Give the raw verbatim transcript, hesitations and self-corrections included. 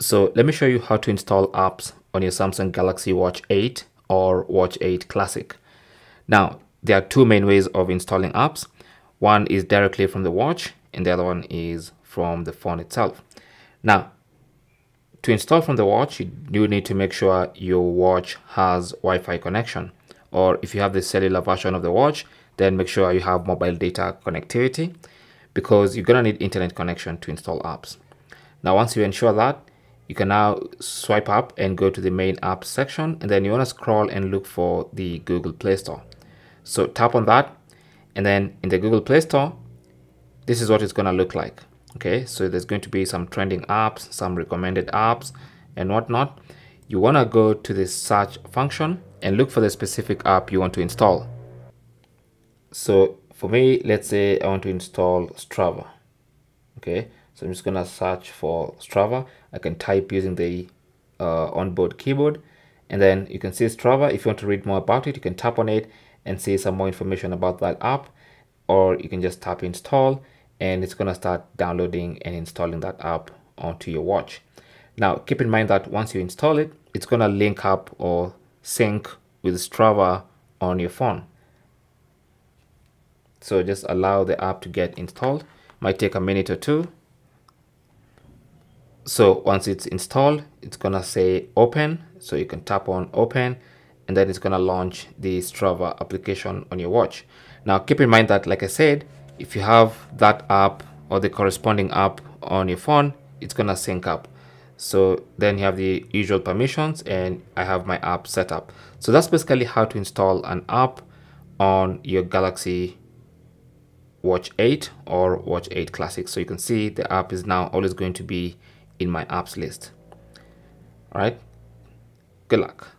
So let me show you how to install apps on your Samsung Galaxy Watch eight or Watch eight Classic. Now, there are two main ways of installing apps. One is directly from the watch and the other one is from the phone itself. Now, to install from the watch, you do need to make sure your watch has Wi-Fi connection, or if you have the cellular version of the watch, then make sure you have mobile data connectivity, because you're gonna need internet connection to install apps. Now, once you ensure that, you can now swipe up and go to the main apps section, and then you wanna scroll and look for the Google Play Store. So tap on that, and then in the Google Play Store, this is what it's gonna look like. Okay, so there's going to be some trending apps, some recommended apps and whatnot. You wanna go to the search function and look for the specific app you want to install. So for me, let's say I want to install Strava. Okay, so I'm just gonna search for Strava. I can type using the uh, onboard keyboard, and then you can see Strava. If you want to read more about it, you can tap on it and see some more information about that app, or you can just tap install and it's gonna start downloading and installing that app onto your watch. Now, keep in mind that once you install it, it's gonna link up or sync with Strava on your phone. So just allow the app to get installed. Might take a minute or two. So once it's installed, it's gonna say open. So you can tap on open, and then it's gonna launch the Strava application on your watch. Now, keep in mind that, like I said, if you have that app or the corresponding app on your phone, it's gonna sync up. So then you have the usual permissions, and I have my app set up. So that's basically how to install an app on your Galaxy Watch eight or Watch eight Classic. So you can see the app is now always going to be in my apps list. All right, good luck.